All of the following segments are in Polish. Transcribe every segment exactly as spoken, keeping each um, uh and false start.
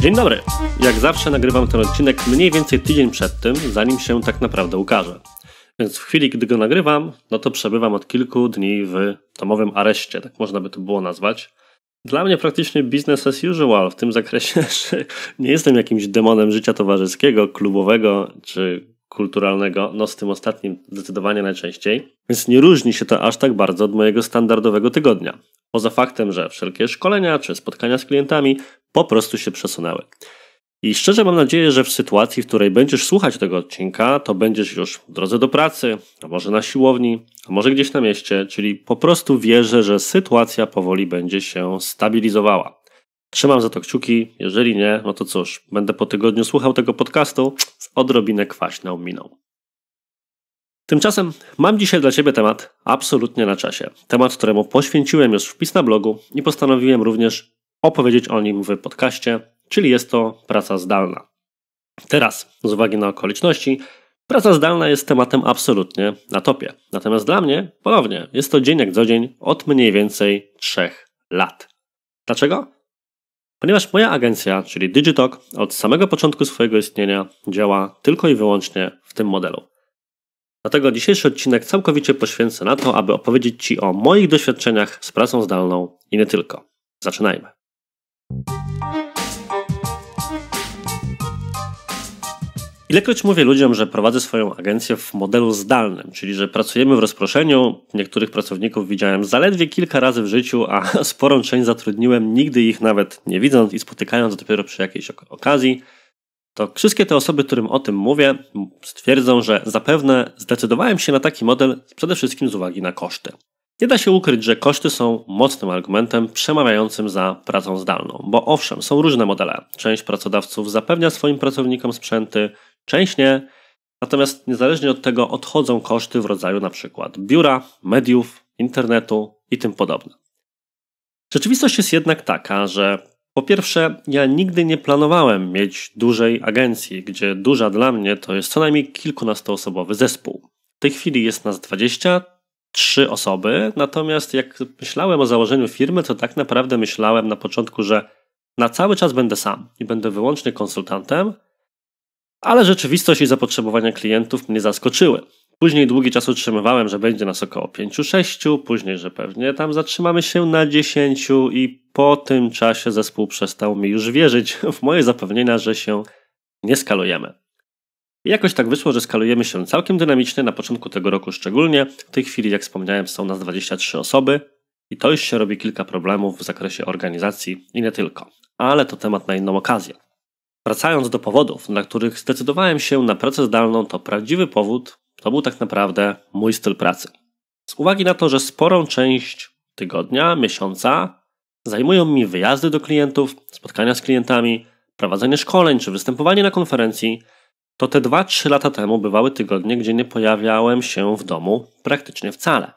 Dzień dobry! Jak zawsze nagrywam ten odcinek mniej więcej tydzień przed tym, zanim się tak naprawdę ukaże. Więc w chwili, gdy go nagrywam, no to przebywam od kilku dni w domowym areszcie, tak można by to było nazwać. Dla mnie praktycznie business as usual w tym zakresie, że nie jestem jakimś demonem życia towarzyskiego, klubowego czy kulturalnego, no z tym ostatnim zdecydowanie najczęściej, więc nie różni się to aż tak bardzo od mojego standardowego tygodnia. Poza faktem, że wszelkie szkolenia czy spotkania z klientami po prostu się przesunęły. I szczerze mam nadzieję, że w sytuacji, w której będziesz słuchać tego odcinka, to będziesz już w drodze do pracy, a może na siłowni, a może gdzieś na mieście, czyli po prostu wierzę, że sytuacja powoli będzie się stabilizowała. Trzymam za to kciuki, jeżeli nie, no to cóż, będę po tygodniu słuchał tego podcastu z odrobinę kwaśną miną. Tymczasem mam dzisiaj dla Ciebie temat absolutnie na czasie. Temat, któremu poświęciłem już wpis na blogu i postanowiłem również opowiedzieć o nim w podcaście, czyli jest to praca zdalna. Teraz, z uwagi na okoliczności, praca zdalna jest tematem absolutnie na topie. Natomiast dla mnie, ponownie, jest to dzień jak co dzień od mniej więcej trzech lat. Dlaczego? Ponieważ moja agencja, czyli Digitalk, od samego początku swojego istnienia działa tylko i wyłącznie w tym modelu. Dlatego dzisiejszy odcinek całkowicie poświęcę na to, aby opowiedzieć Ci o moich doświadczeniach z pracą zdalną i nie tylko. Zaczynajmy. Ilekroć mówię ludziom, że prowadzę swoją agencję w modelu zdalnym, czyli że pracujemy w rozproszeniu, niektórych pracowników widziałem zaledwie kilka razy w życiu, a sporą część zatrudniłem nigdy ich nawet nie widząc i spotykając dopiero przy jakiejś okazji, to wszystkie te osoby, którym o tym mówię, stwierdzą, że zapewne zdecydowałem się na taki model przede wszystkim z uwagi na koszty. Nie da się ukryć, że koszty są mocnym argumentem przemawiającym za pracą zdalną, bo owszem, są różne modele. Część pracodawców zapewnia swoim pracownikom sprzęty, część nie, natomiast niezależnie od tego odchodzą koszty w rodzaju np. biura, mediów, internetu i tym podobne. Rzeczywistość jest jednak taka, że po pierwsze, ja nigdy nie planowałem mieć dużej agencji, gdzie duża dla mnie to jest co najmniej kilkunastoosobowy zespół. W tej chwili jest nas dwadzieścia trzy osoby, natomiast jak myślałem o założeniu firmy, to tak naprawdę myślałem na początku, że na cały czas będę sam i będę wyłącznie konsultantem, ale rzeczywistość i zapotrzebowania klientów mnie zaskoczyły. Później długi czas utrzymywałem, że będzie nas około pięciu sześciu, później, że pewnie tam zatrzymamy się na dziesięciu i po tym czasie zespół przestał mi już wierzyć w moje zapewnienia, że się nie skalujemy. I jakoś tak wyszło, że skalujemy się całkiem dynamicznie, na początku tego roku szczególnie. W tej chwili, jak wspomniałem, są nas dwadzieścia trzy osoby i to już się robi kilka problemów w zakresie organizacji i nie tylko. Ale to temat na inną okazję. Wracając do powodów, dla których zdecydowałem się na pracę zdalną, to prawdziwy powód to był tak naprawdę mój styl pracy. Z uwagi na to, że sporą część tygodnia, miesiąca zajmują mi wyjazdy do klientów, spotkania z klientami, prowadzenie szkoleń czy występowanie na konferencji, to te dwa trzy lata temu bywały tygodnie, gdzie nie pojawiałem się w domu praktycznie wcale.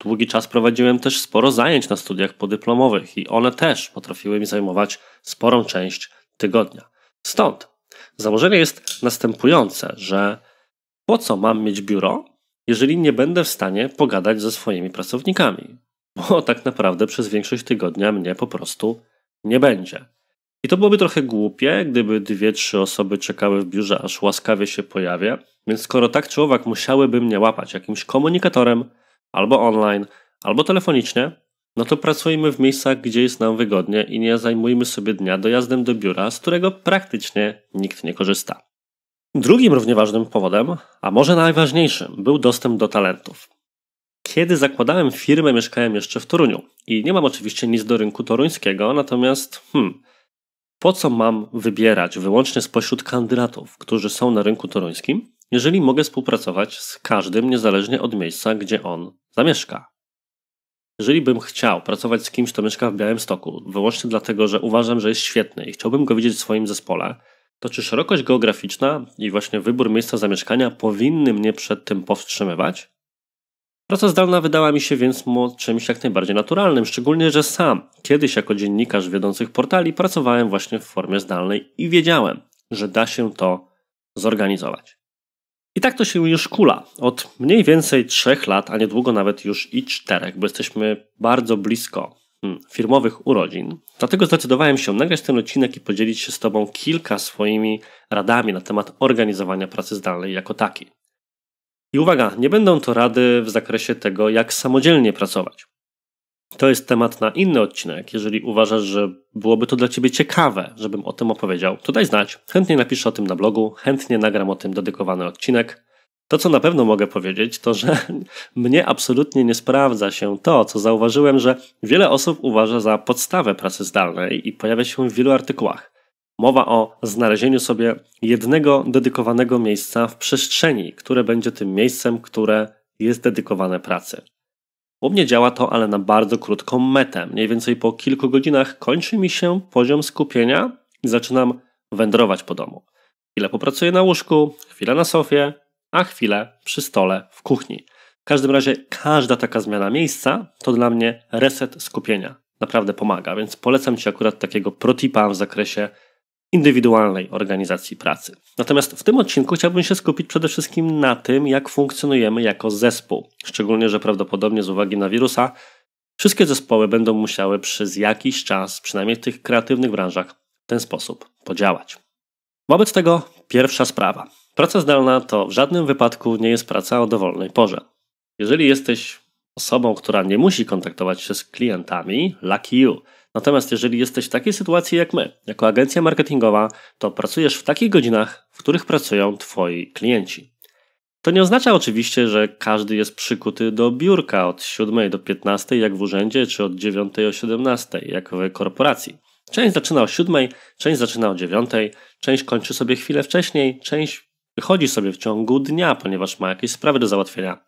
Długi czas prowadziłem też sporo zajęć na studiach podyplomowych i one też potrafiły mi zajmować sporą część tygodnia. Stąd założenie jest następujące, że po co mam mieć biuro, jeżeli nie będę w stanie pogadać ze swoimi pracownikami? Bo tak naprawdę przez większość tygodnia mnie po prostu nie będzie. I to byłoby trochę głupie, gdyby dwie, trzy osoby czekały w biurze, aż łaskawie się pojawię, więc skoro tak czy owak musiałyby mnie łapać jakimś komunikatorem, albo online, albo telefonicznie, no to pracujmy w miejscach, gdzie jest nam wygodnie i nie zajmujmy sobie dnia dojazdem do biura, z którego praktycznie nikt nie korzysta. Drugim równie ważnym powodem, a może najważniejszym, był dostęp do talentów. Kiedy zakładałem firmę, mieszkałem jeszcze w Toruniu i nie mam oczywiście nic do rynku toruńskiego, natomiast hmm, po co mam wybierać wyłącznie spośród kandydatów, którzy są na rynku toruńskim, jeżeli mogę współpracować z każdym niezależnie od miejsca, gdzie on zamieszka? Jeżeli bym chciał pracować z kimś, kto mieszka w Białymstoku, wyłącznie dlatego, że uważam, że jest świetny i chciałbym go widzieć w swoim zespole, to czy szerokość geograficzna i właśnie wybór miejsca zamieszkania powinny mnie przed tym powstrzymywać? Praca zdalna wydała mi się więc czymś jak najbardziej naturalnym, szczególnie, że sam kiedyś jako dziennikarz wiodących portali pracowałem właśnie w formie zdalnej i wiedziałem, że da się to zorganizować. I tak to się już kula od mniej więcej trzech lat, a niedługo nawet już i czterech, bo jesteśmy bardzo blisko hmm, firmowych urodzin. Dlatego zdecydowałem się nagrać ten odcinek i podzielić się z Tobą kilka swoimi radami na temat organizowania pracy zdalnej jako takiej. I uwaga, nie będą to rady w zakresie tego, jak samodzielnie pracować. To jest temat na inny odcinek. Jeżeli uważasz, że byłoby to dla Ciebie ciekawe, żebym o tym opowiedział, to daj znać. Chętnie napiszę o tym na blogu, chętnie nagram o tym dedykowany odcinek. To, co na pewno mogę powiedzieć, to, że mnie absolutnie nie sprawdza się to, co zauważyłem, że wiele osób uważa za podstawę pracy zdalnej i pojawia się w wielu artykułach. Mowa o znalezieniu sobie jednego dedykowanego miejsca w przestrzeni, które będzie tym miejscem, które jest dedykowane pracy. U mnie działa to, ale na bardzo krótką metę. Mniej więcej po kilku godzinach kończy mi się poziom skupienia i zaczynam wędrować po domu. Chwilę popracuję na łóżku, chwilę na sofie, a chwilę przy stole w kuchni. W każdym razie każda taka zmiana miejsca to dla mnie reset skupienia. Naprawdę pomaga, więc polecam Ci akurat takiego protipa w zakresie indywidualnej organizacji pracy. Natomiast w tym odcinku chciałbym się skupić przede wszystkim na tym, jak funkcjonujemy jako zespół. Szczególnie, że prawdopodobnie z uwagi na wirusa wszystkie zespoły będą musiały przez jakiś czas, przynajmniej w tych kreatywnych branżach, w ten sposób podziałać. Wobec tego pierwsza sprawa. Praca zdalna to w żadnym wypadku nie jest praca o dowolnej porze. Jeżeli jesteś osobą, która nie musi kontaktować się z klientami, lucky you. Natomiast jeżeli jesteś w takiej sytuacji jak my, jako agencja marketingowa, to pracujesz w takich godzinach, w których pracują Twoi klienci. To nie oznacza oczywiście, że każdy jest przykuty do biurka od siódmej do piętnastej, jak w urzędzie, czy od dziewiątej do siedemnastej, jak w korporacji. Część zaczyna o siódmej, część zaczyna o dziewiątej, część kończy sobie chwilę wcześniej, część wychodzi sobie w ciągu dnia, ponieważ ma jakieś sprawy do załatwienia.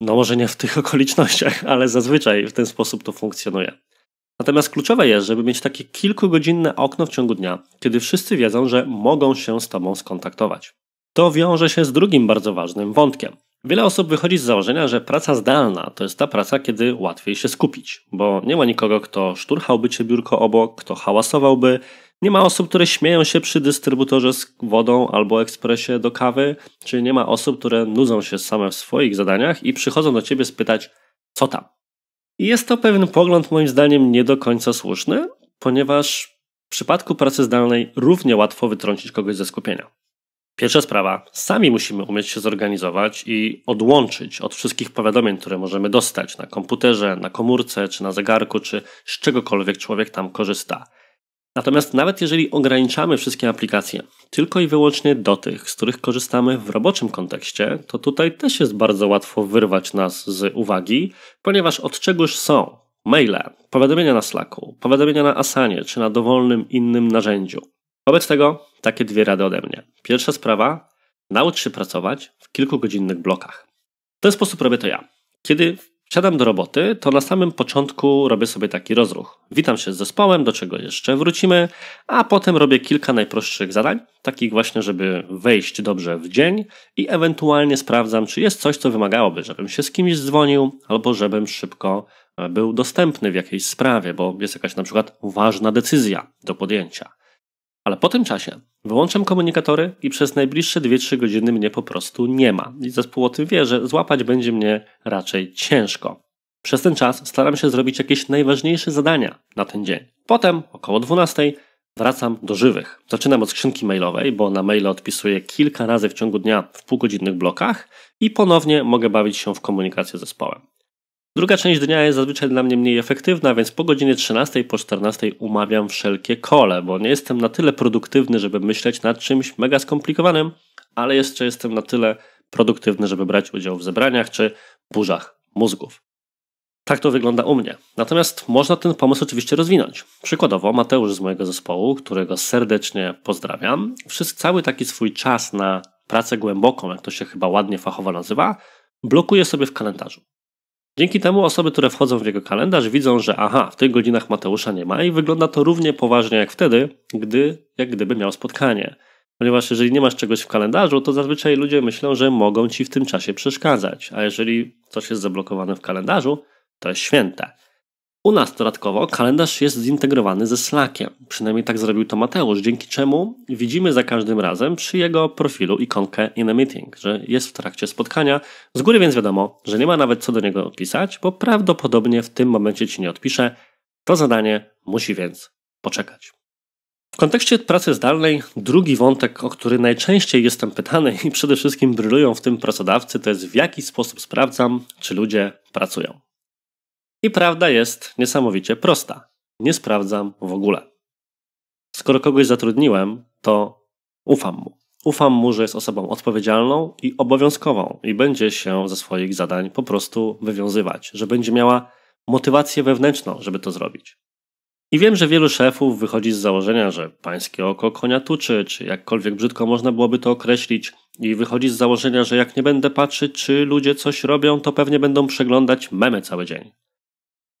No może nie w tych okolicznościach, ale zazwyczaj w ten sposób to funkcjonuje. Natomiast kluczowe jest, żeby mieć takie kilkugodzinne okno w ciągu dnia, kiedy wszyscy wiedzą, że mogą się z Tobą skontaktować. To wiąże się z drugim bardzo ważnym wątkiem. Wiele osób wychodzi z założenia, że praca zdalna to jest ta praca, kiedy łatwiej się skupić, bo nie ma nikogo, kto szturchałby Cię biurko obok, kto hałasowałby, nie ma osób, które śmieją się przy dystrybutorze z wodą albo ekspresie do kawy, czy nie ma osób, które nudzą się same w swoich zadaniach i przychodzą do Ciebie spytać, co tam? I jest to pewien pogląd moim zdaniem nie do końca słuszny, ponieważ w przypadku pracy zdalnej równie łatwo wytrącić kogoś ze skupienia. Pierwsza sprawa, sami musimy umieć się zorganizować i odłączyć od wszystkich powiadomień, które możemy dostać na komputerze, na komórce, czy na zegarku, czy z czegokolwiek człowiek tam korzysta. Natomiast nawet jeżeli ograniczamy wszystkie aplikacje tylko i wyłącznie do tych, z których korzystamy w roboczym kontekście, to tutaj też jest bardzo łatwo wyrwać nas z uwagi, ponieważ od czegoż są maile, powiadomienia na Slacku, powiadomienia na Asanie czy na dowolnym innym narzędziu. Wobec tego takie dwie rady ode mnie. Pierwsza sprawa, naucz się pracować w kilkugodzinnych blokach. W ten sposób robię to ja. Kiedy siadam do roboty, to na samym początku robię sobie taki rozruch. Witam się z zespołem, do czego jeszcze wrócimy, a potem robię kilka najprostszych zadań, takich właśnie, żeby wejść dobrze w dzień i ewentualnie sprawdzam, czy jest coś, co wymagałoby, żebym się z kimś dzwonił albo żebym szybko był dostępny w jakiejś sprawie, bo jest jakaś na przykład ważna decyzja do podjęcia. Ale po tym czasie wyłączam komunikatory i przez najbliższe dwie trzy godziny mnie po prostu nie ma. I zespół o tym wie, że złapać będzie mnie raczej ciężko. Przez ten czas staram się zrobić jakieś najważniejsze zadania na ten dzień. Potem, około dwunastej, wracam do żywych. Zaczynam od skrzynki mailowej, bo na maile odpisuję kilka razy w ciągu dnia w półgodzinnych blokach i ponownie mogę bawić się w komunikację z zespołem. Druga część dnia jest zazwyczaj dla mnie mniej efektywna, więc po godzinie trzynastej, po czternastej umawiam wszelkie kole, bo nie jestem na tyle produktywny, żeby myśleć nad czymś mega skomplikowanym, ale jeszcze jestem na tyle produktywny, żeby brać udział w zebraniach czy burzach mózgów. Tak to wygląda u mnie. Natomiast można ten pomysł oczywiście rozwinąć. Przykładowo Mateusz z mojego zespołu, którego serdecznie pozdrawiam, przez cały taki swój czas na pracę głęboką, jak to się chyba ładnie fachowo nazywa, blokuje sobie w kalendarzu. Dzięki temu osoby, które wchodzą w jego kalendarz, widzą, że aha, w tych godzinach Mateusza nie ma i wygląda to równie poważnie jak wtedy, gdy, jak gdyby miał spotkanie. Ponieważ jeżeli nie masz czegoś w kalendarzu, to zazwyczaj ludzie myślą, że mogą ci w tym czasie przeszkadzać, a jeżeli coś jest zablokowane w kalendarzu, to jest święte. U nas dodatkowo kalendarz jest zintegrowany ze Slackiem, przynajmniej tak zrobił to Mateusz, dzięki czemu widzimy za każdym razem przy jego profilu ikonkę in a meeting, że jest w trakcie spotkania. Z góry więc wiadomo, że nie ma nawet co do niego pisać, bo prawdopodobnie w tym momencie ci nie odpisze. To zadanie musi więc poczekać. W kontekście pracy zdalnej drugi wątek, o który najczęściej jestem pytany i przede wszystkim brylują w tym pracodawcy, to jest w jaki sposób sprawdzam, czy ludzie pracują. I prawda jest niesamowicie prosta. Nie sprawdzam w ogóle. Skoro kogoś zatrudniłem, to ufam mu. Ufam mu, że jest osobą odpowiedzialną i obowiązkową i będzie się ze swoich zadań po prostu wywiązywać, że będzie miała motywację wewnętrzną, żeby to zrobić. I wiem, że wielu szefów wychodzi z założenia, że pańskie oko konia tuczy, czy jakkolwiek brzydko można byłoby to określić, i wychodzi z założenia, że jak nie będę patrzeć, czy ludzie coś robią, to pewnie będą przeglądać memy cały dzień.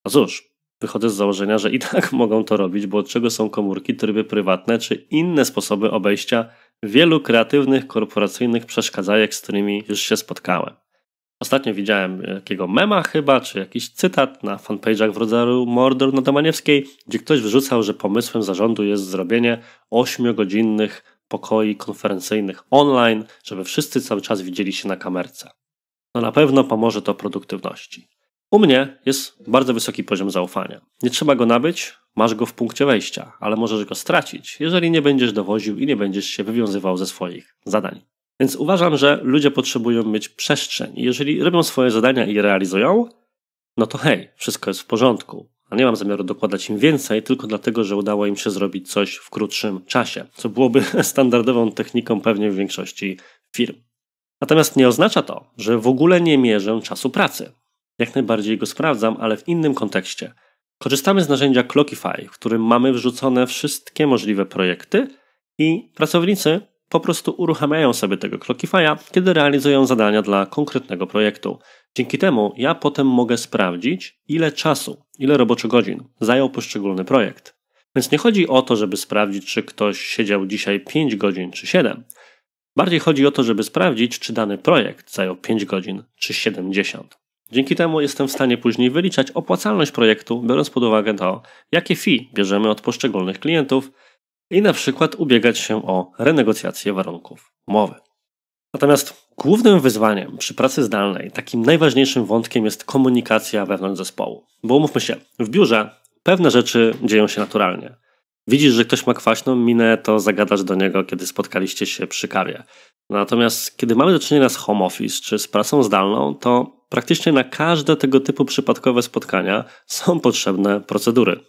A cóż, wychodzę z założenia, że i tak mogą to robić, bo od czego są komórki, tryby prywatne czy inne sposoby obejścia wielu kreatywnych, korporacyjnych przeszkadzajek, z którymi już się spotkałem. Ostatnio widziałem jakiego mema chyba, czy jakiś cytat na fanpage'ach w rodzaju Mordor na Domaniewskiej, gdzie ktoś wrzucał, że pomysłem zarządu jest zrobienie ośmiogodzinnych pokoi konferencyjnych online, żeby wszyscy cały czas widzieli się na kamerce. No na pewno pomoże to produktywności. U mnie jest bardzo wysoki poziom zaufania. Nie trzeba go nabyć, masz go w punkcie wejścia, ale możesz go stracić, jeżeli nie będziesz dowoził i nie będziesz się wywiązywał ze swoich zadań. Więc uważam, że ludzie potrzebują mieć przestrzeń i jeżeli robią swoje zadania i je realizują, no to hej, wszystko jest w porządku. A nie mam zamiaru dokładać im więcej tylko dlatego, że udało im się zrobić coś w krótszym czasie, co byłoby standardową techniką pewnie w większości firm. Natomiast nie oznacza to, że w ogóle nie mierzę czasu pracy. Jak najbardziej go sprawdzam, ale w innym kontekście. Korzystamy z narzędzia Clockify, w którym mamy wrzucone wszystkie możliwe projekty i pracownicy po prostu uruchamiają sobie tego Clockify'a, kiedy realizują zadania dla konkretnego projektu. Dzięki temu ja potem mogę sprawdzić, ile czasu, ile roboczych godzin zajął poszczególny projekt. Więc nie chodzi o to, żeby sprawdzić, czy ktoś siedział dzisiaj pięć godzin czy siedem. Bardziej chodzi o to, żeby sprawdzić, czy dany projekt zajął pięć godzin czy siedemdziesiąt. Dzięki temu jestem w stanie później wyliczać opłacalność projektu, biorąc pod uwagę to, jakie fee bierzemy od poszczególnych klientów i na przykład ubiegać się o renegocjację warunków umowy. Natomiast głównym wyzwaniem przy pracy zdalnej, takim najważniejszym wątkiem jest komunikacja wewnątrz zespołu. Bo umówmy się, w biurze pewne rzeczy dzieją się naturalnie. Widzisz, że ktoś ma kwaśną minę, to zagadasz do niego, kiedy spotkaliście się przy kawie. Natomiast kiedy mamy do czynienia z home office czy z pracą zdalną, to praktycznie na każde tego typu przypadkowe spotkania są potrzebne procedury.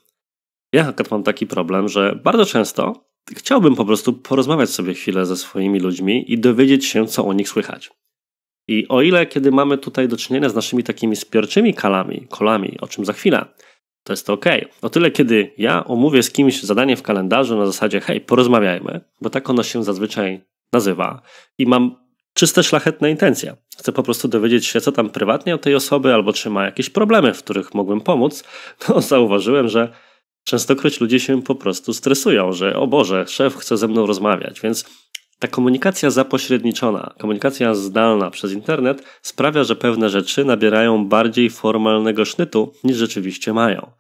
Ja akurat mam taki problem, że bardzo często chciałbym po prostu porozmawiać sobie chwilę ze swoimi ludźmi i dowiedzieć się, co o nich słychać. I o ile kiedy mamy tutaj do czynienia z naszymi takimi spiorczymi kalami, kolami, o czym za chwilę, to jest to ok. O tyle kiedy ja omówię z kimś zadanie w kalendarzu na zasadzie hej, porozmawiajmy, bo tak ono się zazwyczaj nazywa i mam czyste, szlachetne intencje. Chcę po prostu dowiedzieć się, co tam prywatnie o tej osoby, albo czy ma jakieś problemy, w których mogłem pomóc. No, zauważyłem, że częstokroć ludzie się po prostu stresują, że o Boże, szef chce ze mną rozmawiać. Więc ta komunikacja zapośredniczona, komunikacja zdalna przez internet sprawia, że pewne rzeczy nabierają bardziej formalnego sznytu niż rzeczywiście mają.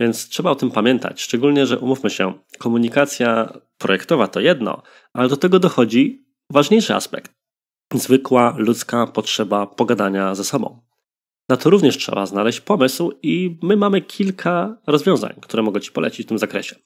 Więc trzeba o tym pamiętać, szczególnie, że umówmy się, komunikacja projektowa to jedno, ale do tego dochodzi ważniejszy aspekt. Zwykła ludzka potrzeba pogadania ze sobą. Na to również trzeba znaleźć pomysł i my mamy kilka rozwiązań, które mogę Ci polecić w tym zakresie.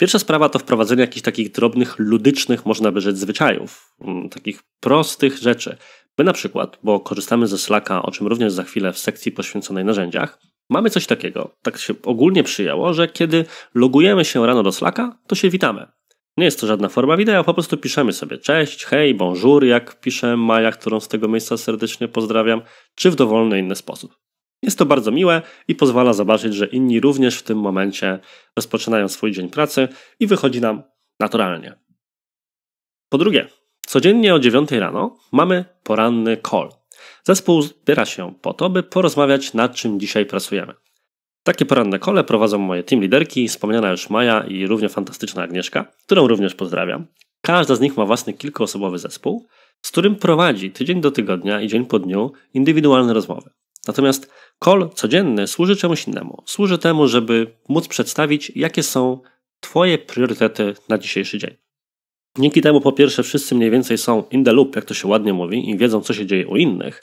Pierwsza sprawa to wprowadzenie jakichś takich drobnych, ludycznych, można by rzec, zwyczajów, takich prostych rzeczy. My na przykład, bo korzystamy ze Slacka, o czym również za chwilę w sekcji poświęconej narzędziach, mamy coś takiego, tak się ogólnie przyjęło, że kiedy logujemy się rano do Slacka, to się witamy. Nie jest to żadna forma wideo, po prostu piszemy sobie cześć, hej, bonjour, jak pisze Maja, którą z tego miejsca serdecznie pozdrawiam, czy w dowolny inny sposób. Jest to bardzo miłe i pozwala zobaczyć, że inni również w tym momencie rozpoczynają swój dzień pracy i wychodzi nam naturalnie. Po drugie, codziennie o dziewiątej rano mamy poranny call. Zespół zbiera się po to, by porozmawiać, nad czym dzisiaj pracujemy. Takie poranne kole prowadzą moje team liderki, wspomniana już Maja i równie fantastyczna Agnieszka, którą również pozdrawiam. Każda z nich ma własny kilkuosobowy zespół, z którym prowadzi tydzień do tygodnia i dzień po dniu indywidualne rozmowy. Natomiast Call codzienny służy czemuś innemu. Służy temu, żeby móc przedstawić, jakie są Twoje priorytety na dzisiejszy dzień. Dzięki temu po pierwsze wszyscy mniej więcej są in the loop, jak to się ładnie mówi, i wiedzą, co się dzieje u innych.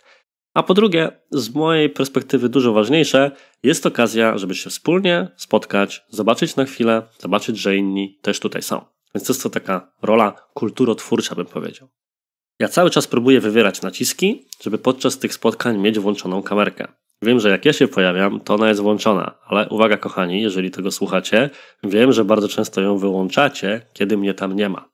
A po drugie, z mojej perspektywy dużo ważniejsze, jest okazja, żeby się wspólnie spotkać, zobaczyć na chwilę, zobaczyć, że inni też tutaj są. Więc to jest to taka rola kulturotwórcza, bym powiedział. Ja cały czas próbuję wywierać naciski, żeby podczas tych spotkań mieć włączoną kamerkę. Wiem, że jak ja się pojawiam, to ona jest włączona, ale uwaga kochani, jeżeli tego słuchacie, wiem, że bardzo często ją wyłączacie, kiedy mnie tam nie ma.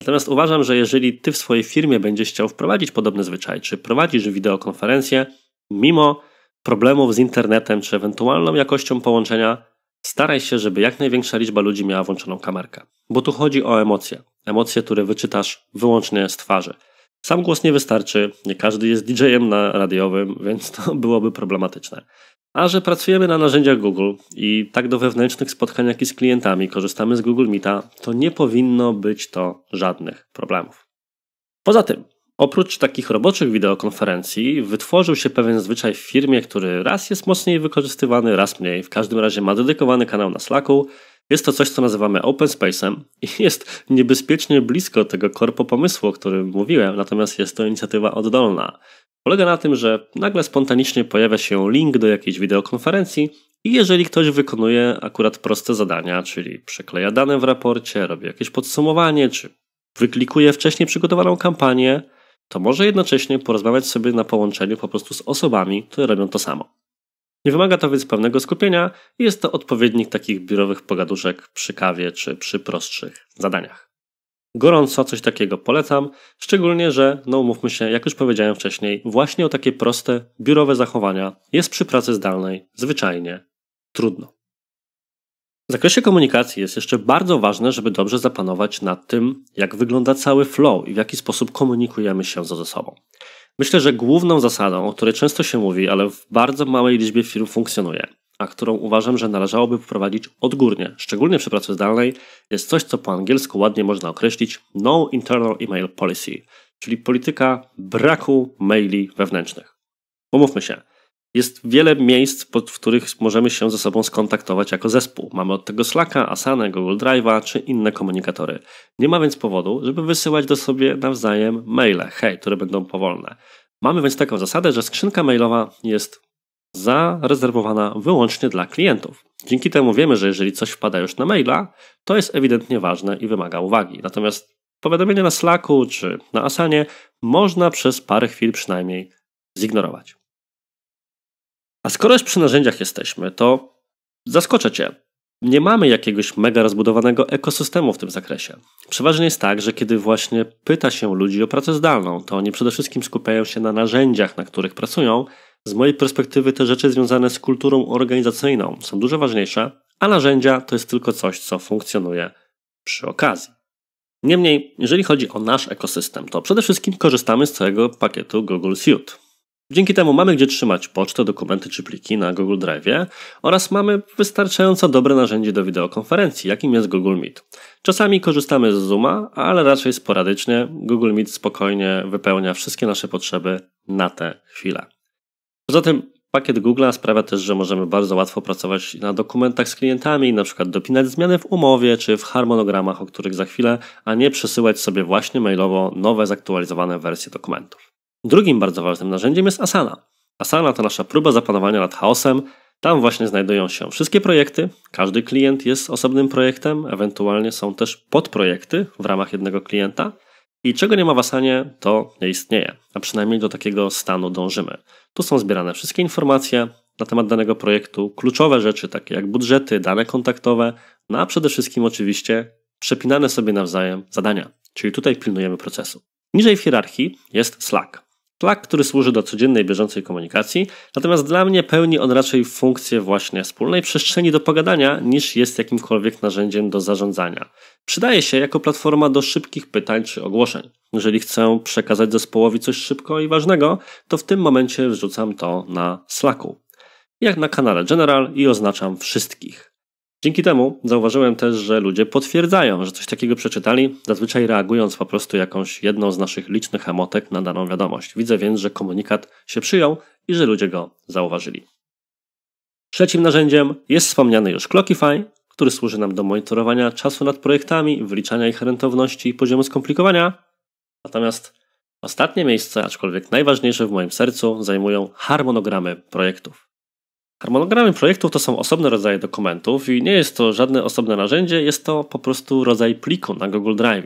Natomiast uważam, że jeżeli Ty w swojej firmie będziesz chciał wprowadzić podobny zwyczaj, czy prowadzisz wideokonferencję, mimo problemów z internetem, czy ewentualną jakością połączenia, staraj się, żeby jak największa liczba ludzi miała włączoną kamerkę. Bo tu chodzi o emocje. Emocje, które wyczytasz wyłącznie z twarzy. Sam głos nie wystarczy, nie każdy jest didżejem na radiowym, więc to byłoby problematyczne. A że pracujemy na narzędziach Google i tak do wewnętrznych spotkań, jak i z klientami korzystamy z Google Meeta, to nie powinno być to żadnych problemów. Poza tym, oprócz takich roboczych wideokonferencji, wytworzył się pewien zwyczaj w firmie, który raz jest mocniej wykorzystywany, raz mniej. W każdym razie ma dedykowany kanał na Slacku. Jest to coś, co nazywamy open space'em i jest niebezpiecznie blisko tego korpo pomysłu, o którym mówiłem, natomiast jest to inicjatywa oddolna. Polega na tym, że nagle spontanicznie pojawia się link do jakiejś wideokonferencji i jeżeli ktoś wykonuje akurat proste zadania, czyli przekleja dane w raporcie, robi jakieś podsumowanie, czy wyklikuje wcześniej przygotowaną kampanię, to może jednocześnie porozmawiać sobie na połączeniu po prostu z osobami, które robią to samo. Nie wymaga to więc pewnego skupienia i jest to odpowiednik takich biurowych pogaduszek przy kawie czy przy prostszych zadaniach. Gorąco coś takiego polecam, szczególnie, że, no umówmy się, jak już powiedziałem wcześniej, właśnie o takie proste, biurowe zachowania jest przy pracy zdalnej zwyczajnie trudno. W zakresie komunikacji jest jeszcze bardzo ważne, żeby dobrze zapanować nad tym, jak wygląda cały flow i w jaki sposób komunikujemy się ze sobą. Myślę, że główną zasadą, o której często się mówi, ale w bardzo małej liczbie firm funkcjonuje, a którą uważam, że należałoby wprowadzić odgórnie, szczególnie przy pracy zdalnej, jest coś, co po angielsku ładnie można określić no internal email policy, czyli polityka braku maili wewnętrznych. Umówmy się, jest wiele miejsc, w których możemy się ze sobą skontaktować jako zespół. Mamy od tego Slacka, Asanę, Google Drive'a czy inne komunikatory. Nie ma więc powodu, żeby wysyłać do siebie nawzajem maile, hej, które będą powolne. Mamy więc taką zasadę, że skrzynka mailowa jest zarezerwowana wyłącznie dla klientów. Dzięki temu wiemy, że jeżeli coś wpada już na maila, to jest ewidentnie ważne i wymaga uwagi. Natomiast powiadomienie na Slacku czy na Asanie można przez parę chwil przynajmniej zignorować. A skoro już przy narzędziach jesteśmy, to zaskoczę Cię. Nie mamy jakiegoś mega rozbudowanego ekosystemu w tym zakresie. Przeważnie jest tak, że kiedy właśnie pyta się ludzi o pracę zdalną, to oni przede wszystkim skupiają się na narzędziach, na których pracują. Z mojej perspektywy te rzeczy związane z kulturą organizacyjną są dużo ważniejsze, a narzędzia to jest tylko coś, co funkcjonuje przy okazji. Niemniej, jeżeli chodzi o nasz ekosystem, to przede wszystkim korzystamy z całego pakietu Google Suite. Dzięki temu mamy gdzie trzymać pocztę, dokumenty czy pliki na Google Drive'ie oraz mamy wystarczająco dobre narzędzie do wideokonferencji, jakim jest Google Meet. Czasami korzystamy z Zooma, ale raczej sporadycznie. Google Meet spokojnie wypełnia wszystkie nasze potrzeby na tę chwilę. Poza tym pakiet Google'a sprawia też, że możemy bardzo łatwo pracować na dokumentach z klientami, na przykład dopinać zmiany w umowie czy w harmonogramach, o których za chwilę, a nie przesyłać sobie właśnie mailowo nowe, zaktualizowane wersje dokumentów. Drugim bardzo ważnym narzędziem jest Asana. Asana to nasza próba zapanowania nad chaosem. Tam właśnie znajdują się wszystkie projekty. Każdy klient jest osobnym projektem, ewentualnie są też podprojekty w ramach jednego klienta. I czego nie ma w Asanie, to nie istnieje, a przynajmniej do takiego stanu dążymy. Tu są zbierane wszystkie informacje na temat danego projektu, kluczowe rzeczy takie jak budżety, dane kontaktowe, no a przede wszystkim oczywiście przepinane sobie nawzajem zadania, czyli tutaj pilnujemy procesu. Niżej w hierarchii jest Slack. Slack, który służy do codziennej, bieżącej komunikacji, natomiast dla mnie pełni on raczej funkcję właśnie wspólnej przestrzeni do pogadania niż jest jakimkolwiek narzędziem do zarządzania. Przydaje się jako platforma do szybkich pytań czy ogłoszeń. Jeżeli chcę przekazać zespołowi coś szybko i ważnego, to w tym momencie wrzucam to na Slacku. Jak na kanale General i oznaczam wszystkich. Dzięki temu zauważyłem też, że ludzie potwierdzają, że coś takiego przeczytali, zazwyczaj reagując po prostu jakąś jedną z naszych licznych emotek na daną wiadomość. Widzę więc, że komunikat się przyjął i że ludzie go zauważyli. Trzecim narzędziem jest wspomniany już Clockify, który służy nam do monitorowania czasu nad projektami, wyliczania ich rentowności i poziomu skomplikowania. Natomiast ostatnie miejsce, aczkolwiek najważniejsze w moim sercu, zajmują harmonogramy projektów. Harmonogramy projektów to są osobne rodzaje dokumentów i nie jest to żadne osobne narzędzie, jest to po prostu rodzaj pliku na Google Drive.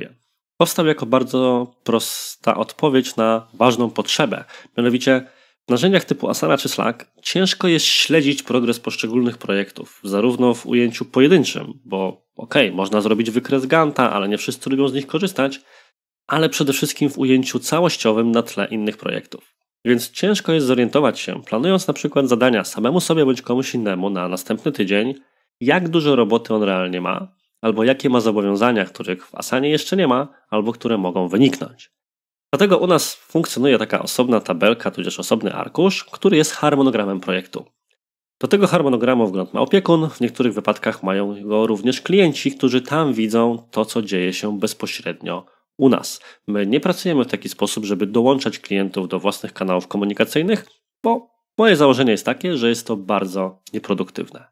Powstał jako bardzo prosta odpowiedź na ważną potrzebę, mianowicie w narzędziach typu Asana czy Slack ciężko jest śledzić progres poszczególnych projektów, zarówno w ujęciu pojedynczym, bo okej, okay, można zrobić wykres Ganta, ale nie wszyscy lubią z nich korzystać, ale przede wszystkim w ujęciu całościowym na tle innych projektów. Więc ciężko jest zorientować się, planując na przykład zadania samemu sobie bądź komuś innemu na następny tydzień, jak dużo roboty on realnie ma, albo jakie ma zobowiązania, których w Asanie jeszcze nie ma, albo które mogą wyniknąć. Dlatego u nas funkcjonuje taka osobna tabelka, tudzież osobny arkusz, który jest harmonogramem projektu. Do tego harmonogramu wgląd ma opiekun, w niektórych wypadkach mają go również klienci, którzy tam widzą to, co dzieje się bezpośrednio u nas. My nie pracujemy w taki sposób, żeby dołączać klientów do własnych kanałów komunikacyjnych, bo moje założenie jest takie, że jest to bardzo nieproduktywne.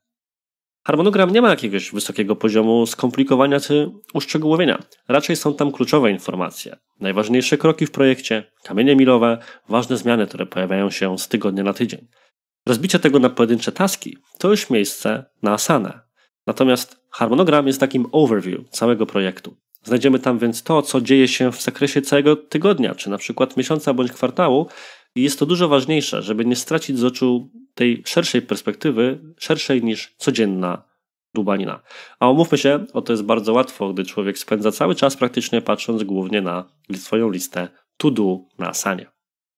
Harmonogram nie ma jakiegoś wysokiego poziomu skomplikowania czy uszczegółowienia. Raczej są tam kluczowe informacje. Najważniejsze kroki w projekcie, kamienie milowe, ważne zmiany, które pojawiają się z tygodnia na tydzień. Rozbicie tego na pojedyncze taski to już miejsce na Asanę. Natomiast harmonogram jest takim overview całego projektu. Znajdziemy tam więc to, co dzieje się w zakresie całego tygodnia, czy na przykład miesiąca bądź kwartału i jest to dużo ważniejsze, żeby nie stracić z oczu tej szerszej perspektywy, szerszej niż codzienna dubanina. A umówmy się, o to jest bardzo łatwo, gdy człowiek spędza cały czas praktycznie patrząc głównie na swoją listę to do na Asanie.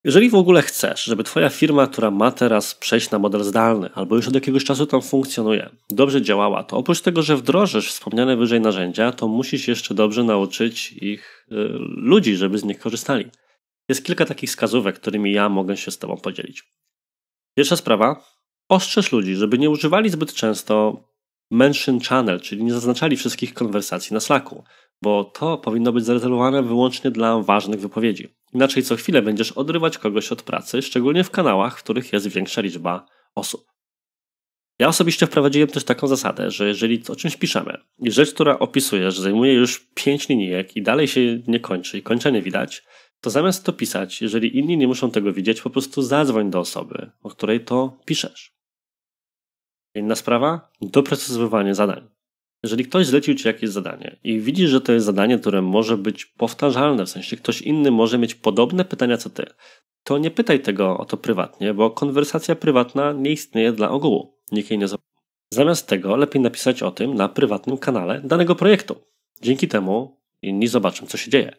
Jeżeli w ogóle chcesz, żeby Twoja firma, która ma teraz przejść na model zdalny albo już od jakiegoś czasu tam funkcjonuje, dobrze działała, to oprócz tego, że wdrożysz wspomniane wyżej narzędzia, to musisz jeszcze dobrze nauczyć ich y, ludzi, żeby z nich korzystali. Jest kilka takich wskazówek, którymi ja mogę się z Tobą podzielić. Pierwsza sprawa, ostrzeż ludzi, żeby nie używali zbyt często mention channel, czyli nie zaznaczali wszystkich konwersacji na Slacku, bo to powinno być zarezerwowane wyłącznie dla ważnych wypowiedzi. Inaczej co chwilę będziesz odrywać kogoś od pracy, szczególnie w kanałach, w których jest większa liczba osób. Ja osobiście wprowadziłem też taką zasadę, że jeżeli o czymś piszemy i rzecz, która opisujesz, zajmuje już pięć linijek i dalej się nie kończy i kończenie widać, to zamiast to pisać, jeżeli inni nie muszą tego widzieć, po prostu zadzwoń do osoby, o której to piszesz. Inna sprawa, doprecyzowywanie zadań. Jeżeli ktoś zlecił Ci jakieś zadanie i widzisz, że to jest zadanie, które może być powtarzalne, w sensie ktoś inny może mieć podobne pytania co Ty, to nie pytaj tego o to prywatnie, bo konwersacja prywatna nie istnieje dla ogółu. Nikt jej nie zapomina. Zamiast tego lepiej napisać o tym na prywatnym kanale danego projektu. Dzięki temu inni zobaczą, co się dzieje.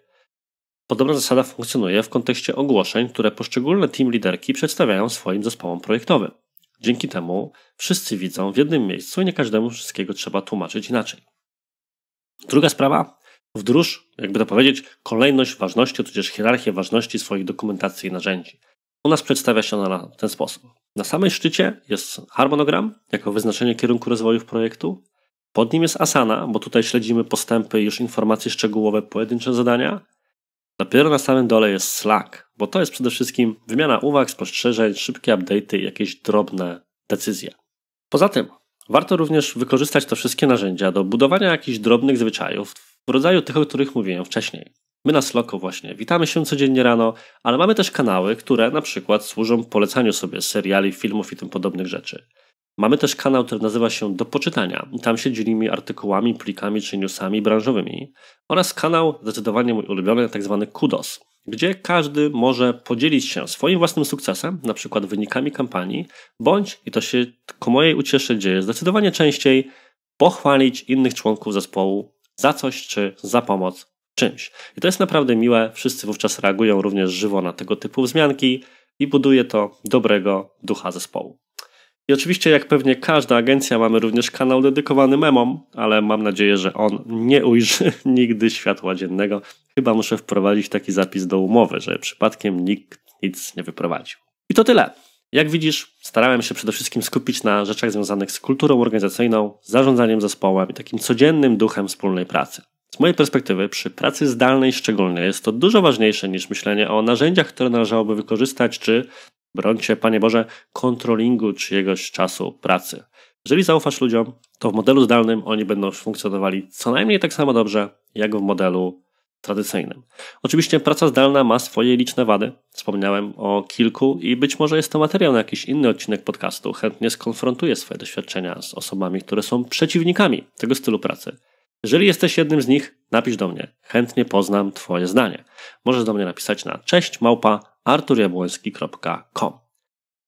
Podobna zasada funkcjonuje w kontekście ogłoszeń, które poszczególne team liderki przedstawiają swoim zespołom projektowym. Dzięki temu wszyscy widzą w jednym miejscu i nie każdemu wszystkiego trzeba tłumaczyć inaczej. Druga sprawa. Wdróż, jakby to powiedzieć, kolejność ważności, tudzież hierarchię ważności swoich dokumentacji i narzędzi. U nas przedstawia się ona w ten sposób. Na samym szczycie jest harmonogram, jako wyznaczenie kierunku rozwoju projektu. Pod nim jest Asana, bo tutaj śledzimy postępy i już informacje szczegółowe, pojedyncze zadania. Dopiero na samym dole jest Slack, bo to jest przede wszystkim wymiana uwag, spostrzeżeń, szybkie update'y i jakieś drobne decyzje. Poza tym warto również wykorzystać te wszystkie narzędzia do budowania jakichś drobnych zwyczajów w rodzaju tych, o których mówiłem wcześniej. My na Slacku właśnie witamy się codziennie rano, ale mamy też kanały, które na przykład służą polecaniu sobie seriali, filmów i tym podobnych rzeczy. Mamy też kanał, który nazywa się Do Poczytania. Tam się dzielimy artykułami, plikami czy newsami branżowymi. Oraz kanał, zdecydowanie mój ulubiony, tak zwany Kudos, gdzie każdy może podzielić się swoim własnym sukcesem, na przykład wynikami kampanii, bądź, i to się ku mojej ucieszy dzieje zdecydowanie częściej, pochwalić innych członków zespołu za coś czy za pomoc w czymś. I to jest naprawdę miłe. Wszyscy wówczas reagują również żywo na tego typu wzmianki i buduje to dobrego ducha zespołu. I oczywiście, jak pewnie każda agencja, mamy również kanał dedykowany memom, ale mam nadzieję, że on nie ujrzy nigdy światła dziennego. Chyba muszę wprowadzić taki zapis do umowy, że przypadkiem nikt nic nie wyprowadził. I to tyle. Jak widzisz, starałem się przede wszystkim skupić na rzeczach związanych z kulturą organizacyjną, zarządzaniem zespołem i takim codziennym duchem wspólnej pracy. Z mojej perspektywy przy pracy zdalnej szczególnie jest to dużo ważniejsze niż myślenie o narzędziach, które należałoby wykorzystać, czy, broń się, Panie Boże, kontrolingu czyjegoś czasu pracy. Jeżeli zaufasz ludziom, to w modelu zdalnym oni będą funkcjonowali co najmniej tak samo dobrze, jak w modelu tradycyjnym. Oczywiście praca zdalna ma swoje liczne wady. Wspomniałem o kilku i być może jest to materiał na jakiś inny odcinek podcastu. Chętnie skonfrontuję swoje doświadczenia z osobami, które są przeciwnikami tego stylu pracy. Jeżeli jesteś jednym z nich, napisz do mnie. Chętnie poznam Twoje zdanie. Możesz do mnie napisać na cześć małpa artur jabłoński kropka com.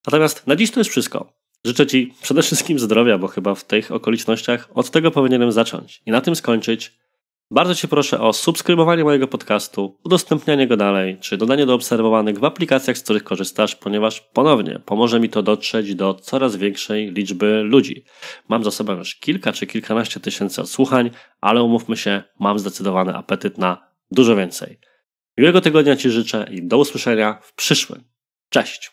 Natomiast na dziś to jest wszystko. Życzę Ci przede wszystkim zdrowia, bo chyba w tych okolicznościach od tego powinienem zacząć i na tym skończyć. Bardzo Cię proszę o subskrybowanie mojego podcastu, udostępnianie go dalej, czy dodanie do obserwowanych w aplikacjach, z których korzystasz, ponieważ ponownie pomoże mi to dotrzeć do coraz większej liczby ludzi. Mam za sobą już kilka czy kilkanaście tysięcy odsłuchań, ale umówmy się, mam zdecydowany apetyt na dużo więcej. Miłego tygodnia Ci życzę i do usłyszenia w przyszłym. Cześć!